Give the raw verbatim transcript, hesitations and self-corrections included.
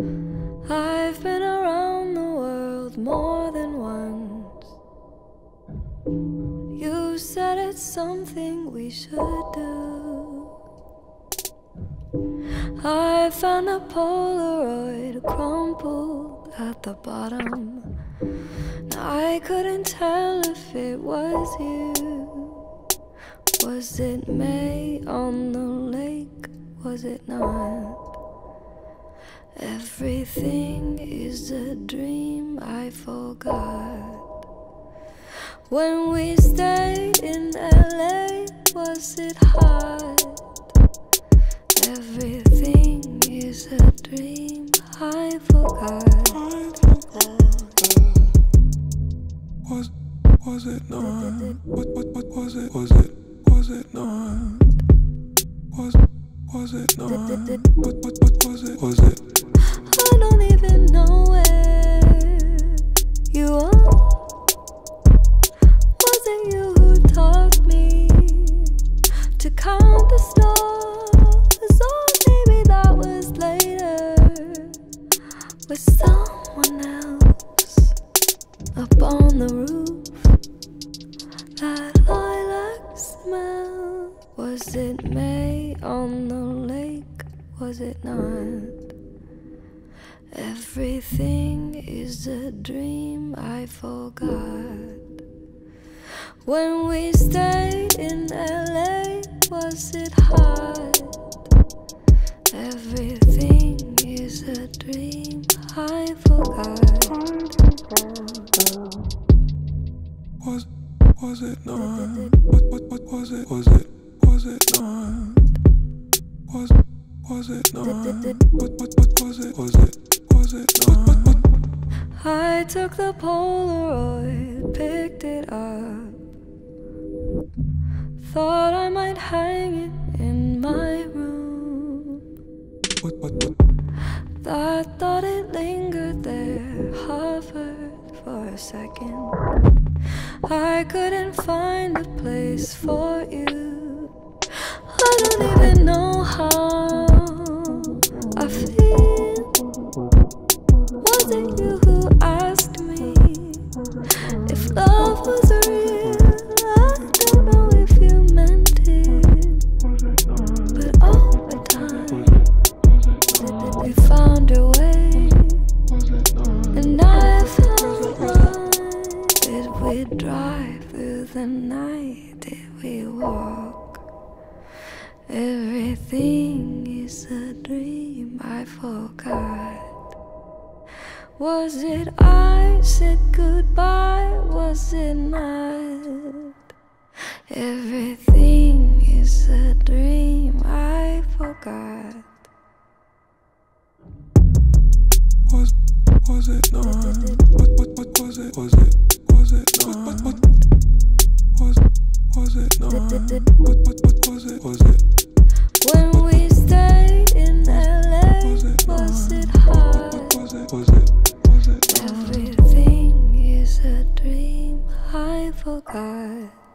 I've been around the world more than once. You said it's something we should do. I found a Polaroid crumpled at the bottom. Now I couldn't tell if it was you. Was it May on the lake? Was it not? Everything is a dream I forgot. When we stayed in L A, was it hot? Everything is a dream I forgot. I forgot. Was, was it not? What, what, what was it? Was it, was it not? Was, was it not? What, what, what was it? Was it? I don't even know where you are. Was it you who taught me to count the stars? Or maybe that was later with someone else up on the roof. That lilac smell. Was it May on the lake? Was it not? Everything is a dream I forgot. When we stayed in L A, was it hot? Everything is a dream I forgot. Was, was it not? What, what, what was it? Was it, was it not? Was, was it not? What, what, what was it? Was it? I took the Polaroid, picked it up. Thought I might hang it in my room. What, what, what? I thought it lingered there, hovered for a second. I couldn't find a place for you. I don't even know how I feel. Was it you who asked me if love was real? I don't know if you meant it, but over time we found a way, and I found mine. Did we drive through the night? Did we walk? Everything is a dream I forgot. Was it I said goodbye? Was it not? Everything is a dream I forgot. Was, was it not? What, what, what was it? Was it, was it not? What, what, what? Was, was it not? What, what, what was it? Was it? When we stayed in L A, was it, was it hot? What, what was it? Was it? Everything is a dream I forgot.